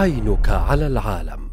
عينك على العالم.